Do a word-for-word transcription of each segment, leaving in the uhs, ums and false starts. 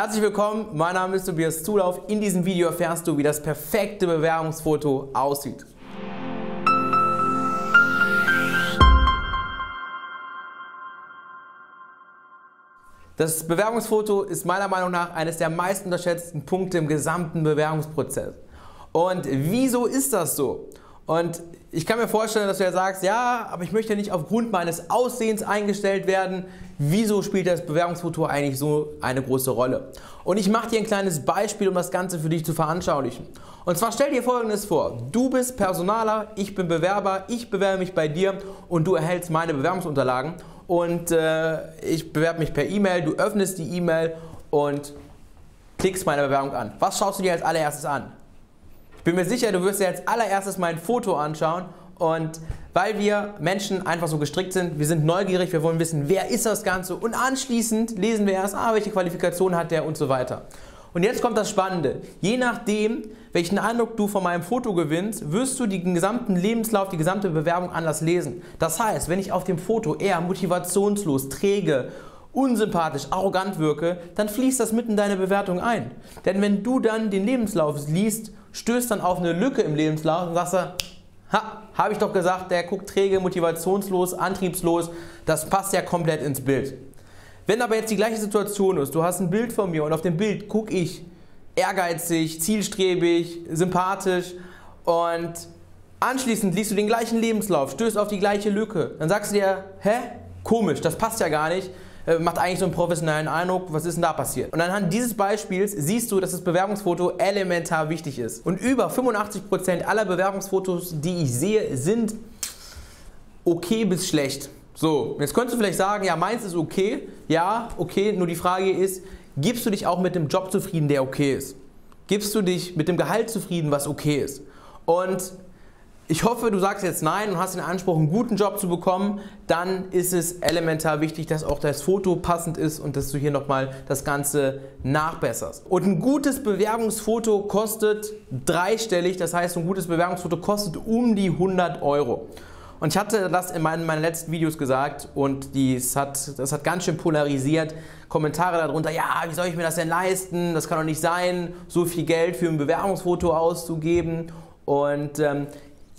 Herzlich willkommen, mein Name ist Tobias Zulauf. In diesem Video erfährst du, wie das perfekte Bewerbungsfoto aussieht. Das Bewerbungsfoto ist meiner Meinung nach eines der meist unterschätzten Punkte im gesamten Bewerbungsprozess. Und wieso ist das so? Und ich kann mir vorstellen, dass du ja sagst, ja, aber ich möchte nicht aufgrund meines Aussehens eingestellt werden. Wieso spielt das Bewerbungsfoto eigentlich so eine große Rolle? Und ich mache dir ein kleines Beispiel, um das Ganze für dich zu veranschaulichen. Und zwar stell dir Folgendes vor. Du bist Personaler, ich bin Bewerber, ich bewerbe mich bei dir und du erhältst meine Bewerbungsunterlagen. Und äh, ich bewerbe mich per E-Mail, du öffnest die E-Mail und klickst meine Bewerbung an. Was schaust du dir als allererstes an? Ich bin mir sicher, du wirst dir als allererstes mein Foto anschauen, und weil wir Menschen einfach so gestrickt sind, wir sind neugierig, wir wollen wissen, wer ist das Ganze, und anschließend lesen wir erst, ah, welche Qualifikation hat der und so weiter. Und jetzt kommt das Spannende. Je nachdem, welchen Eindruck du von meinem Foto gewinnst, wirst du den gesamten Lebenslauf, die gesamte Bewerbung anders lesen. Das heißt, wenn ich auf dem Foto eher motivationslos, träge, unsympathisch, arrogant wirke, dann fließt das mit in deine Bewertung ein. Denn wenn du dann den Lebenslauf liest, stößt dann auf eine Lücke im Lebenslauf und sagst, ha, habe ich doch gesagt, der guckt träge, motivationslos, antriebslos, das passt ja komplett ins Bild. Wenn aber jetzt die gleiche Situation ist, du hast ein Bild von mir und auf dem Bild gucke ich ehrgeizig, zielstrebig, sympathisch, und anschließend liest du den gleichen Lebenslauf, stößt auf die gleiche Lücke, dann sagst du dir, hä, komisch, das passt ja gar nicht, macht eigentlich so einen professionellen Eindruck, was ist denn da passiert? Und anhand dieses Beispiels siehst du, dass das Bewerbungsfoto elementar wichtig ist. Und über fünfundachtzig Prozent aller Bewerbungsfotos, die ich sehe, sind okay bis schlecht. So, jetzt könntest du vielleicht sagen, ja, meins ist okay, ja, okay, nur die Frage ist, gibst du dich auch mit dem Job zufrieden, der okay ist? Gibst du dich mit dem Gehalt zufrieden, was okay ist? Und ich hoffe, du sagst jetzt nein und hast den Anspruch, einen guten Job zu bekommen. Dann ist es elementar wichtig, dass auch das Foto passend ist und dass du hier nochmal das Ganze nachbesserst. Und ein gutes Bewerbungsfoto kostet dreistellig, das heißt, ein gutes Bewerbungsfoto kostet um die hundert Euro. Und ich hatte das in meinen, meinen letzten Videos gesagt, und dies hat, das hat ganz schön polarisiert. Kommentare darunter, ja, wie soll ich mir das denn leisten? Das kann doch nicht sein, so viel Geld für ein Bewerbungsfoto auszugeben. Und ähm,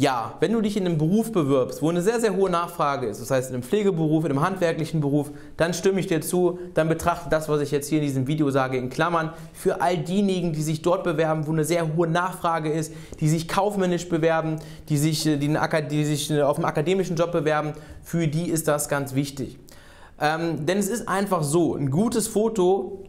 ja, wenn du dich in einem Beruf bewirbst, wo eine sehr, sehr hohe Nachfrage ist, das heißt in einem Pflegeberuf, in einem handwerklichen Beruf, dann stimme ich dir zu, dann betrachte das, was ich jetzt hier in diesem Video sage, in Klammern. Für all diejenigen, die sich dort bewerben, wo eine sehr hohe Nachfrage ist, die sich kaufmännisch bewerben, die sich, die die sich auf einen akademischen Job bewerben, für die ist das ganz wichtig. Ähm, denn es ist einfach so, ein gutes Foto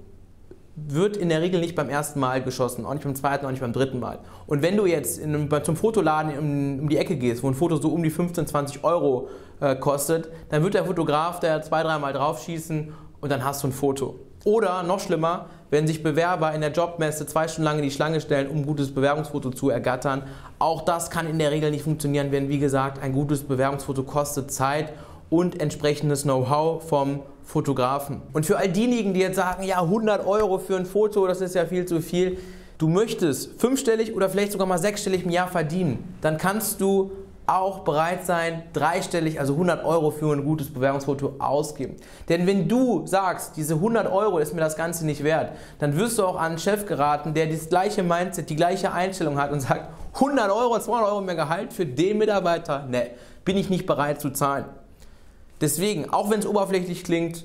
wird in der Regel nicht beim ersten Mal geschossen, auch nicht beim zweiten, auch nicht beim dritten Mal. Und wenn du jetzt in einem, zum Fotoladen um, um die Ecke gehst, wo ein Foto so um die fünfzehn, zwanzig Euro äh, kostet, dann wird der Fotograf da zwei, dreimal drauf schießen und dann hast du ein Foto. Oder noch schlimmer, wenn sich Bewerber in der Jobmesse zwei Stunden lang in die Schlange stellen, um ein gutes Bewerbungsfoto zu ergattern. Auch das kann in der Regel nicht funktionieren, denn wie gesagt, ein gutes Bewerbungsfoto kostet Zeit und entsprechendes Know-how vom Fotografen. Und für all diejenigen, die jetzt sagen, ja, hundert Euro für ein Foto, das ist ja viel zu viel. Du möchtest fünfstellig oder vielleicht sogar mal sechsstellig im Jahr verdienen, dann kannst du auch bereit sein, dreistellig, also hundert Euro für ein gutes Bewerbungsfoto auszugeben. Denn wenn du sagst, diese hundert Euro ist mir das Ganze nicht wert, dann wirst du auch an einen Chef geraten, der das gleiche Mindset, die gleiche Einstellung hat und sagt, hundert Euro, zweihundert Euro mehr Gehalt für den Mitarbeiter, ne, bin ich nicht bereit zu zahlen. Deswegen, auch wenn es oberflächlich klingt,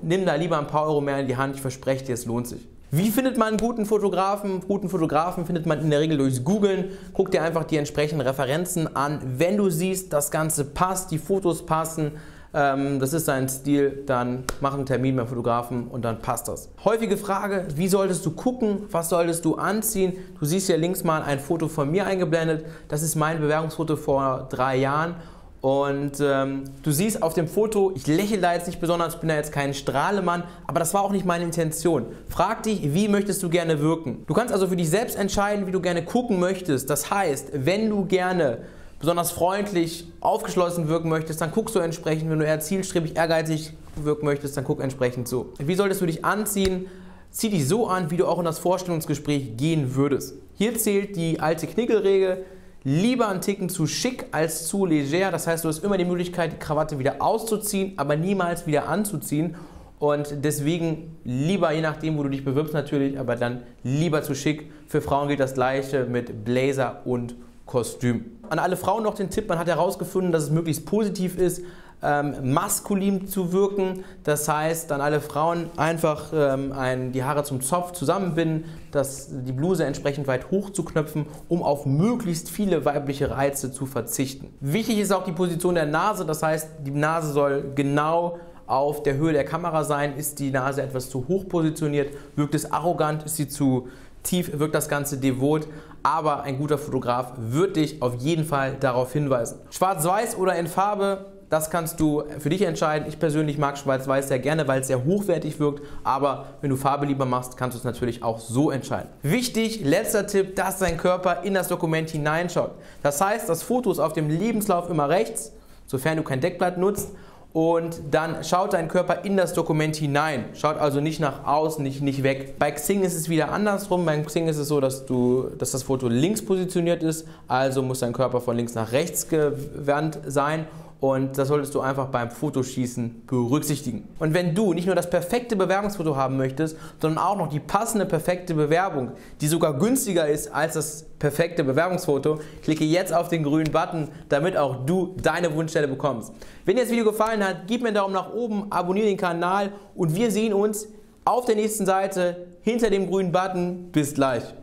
nimm da lieber ein paar Euro mehr in die Hand, ich verspreche dir, es lohnt sich. Wie findet man einen guten Fotografen? Guten Fotografen findet man in der Regel durchs Googlen. Guck dir einfach die entsprechenden Referenzen an. Wenn du siehst, das Ganze passt, die Fotos passen, ähm, das ist dein Stil, dann mach einen Termin beim Fotografen und dann passt das. Häufige Frage, wie solltest du gucken, was solltest du anziehen? Du siehst hier links mal ein Foto von mir eingeblendet. Das ist mein Bewerbungsfoto vor drei Jahren. Und ähm, du siehst auf dem Foto, ich lächle da jetzt nicht besonders, ich bin da jetzt kein Strahlemann, aber das war auch nicht meine Intention. Frag dich, wie möchtest du gerne wirken? Du kannst also für dich selbst entscheiden, wie du gerne gucken möchtest. Das heißt, wenn du gerne besonders freundlich, aufgeschlossen wirken möchtest, dann guckst du entsprechend. Wenn du eher zielstrebig, ehrgeizig wirken möchtest, dann guck entsprechend so. Wie solltest du dich anziehen? Zieh dich so an, wie du auch in das Vorstellungsgespräch gehen würdest. Hier zählt die alte Knickelregel. Lieber einen Ticken zu schick als zu leger. Das heißt, du hast immer die Möglichkeit, die Krawatte wieder auszuziehen, aber niemals wieder anzuziehen. Und deswegen lieber, je nachdem, wo du dich bewirbst natürlich, aber dann lieber zu schick. Für Frauen gilt das Gleiche mit Blazer und Kostüm. An alle Frauen noch den Tipp, man hat herausgefunden, dass es möglichst positiv ist, ähm, maskulin zu wirken. Das heißt, an alle Frauen einfach ähm, ein, die Haare zum Zopf zusammenbinden, dass die Bluse entsprechend weit hoch zu knöpfen, um auf möglichst viele weibliche Reize zu verzichten. Wichtig ist auch die Position der Nase, das heißt, die Nase soll genau auf der Höhe der Kamera sein. Ist die Nase etwas zu hoch positioniert, wirkt es arrogant, ist sie zu tief, wirkt das Ganze devot, aber ein guter Fotograf wird dich auf jeden Fall darauf hinweisen. Schwarz-Weiß oder in Farbe, das kannst du für dich entscheiden. Ich persönlich mag Schwarz-Weiß sehr gerne, weil es sehr hochwertig wirkt, aber wenn du Farbe lieber machst, kannst du es natürlich auch so entscheiden. Wichtig, letzter Tipp, dass dein Körper in das Dokument hineinschaut. Das heißt, das Foto ist auf dem Lebenslauf immer rechts, sofern du kein Deckblatt nutzt. Und dann schaut dein Körper in das Dokument hinein. Schaut also nicht nach außen, nicht, nicht weg. Bei Xing ist es wieder andersrum. Bei Xing ist es so, dass, du, dass das Foto links positioniert ist. Also muss dein Körper von links nach rechts gewandt sein. Und das solltest du einfach beim Fotoschießen berücksichtigen. Und wenn du nicht nur das perfekte Bewerbungsfoto haben möchtest, sondern auch noch die passende perfekte Bewerbung, die sogar günstiger ist als das perfekte Bewerbungsfoto, klicke jetzt auf den grünen Button, damit auch du deine Wunschstelle bekommst. Wenn dir das Video gefallen hat, gib mir einen Daumen nach oben, abonniere den Kanal und wir sehen uns auf der nächsten Seite hinter dem grünen Button. Bis gleich.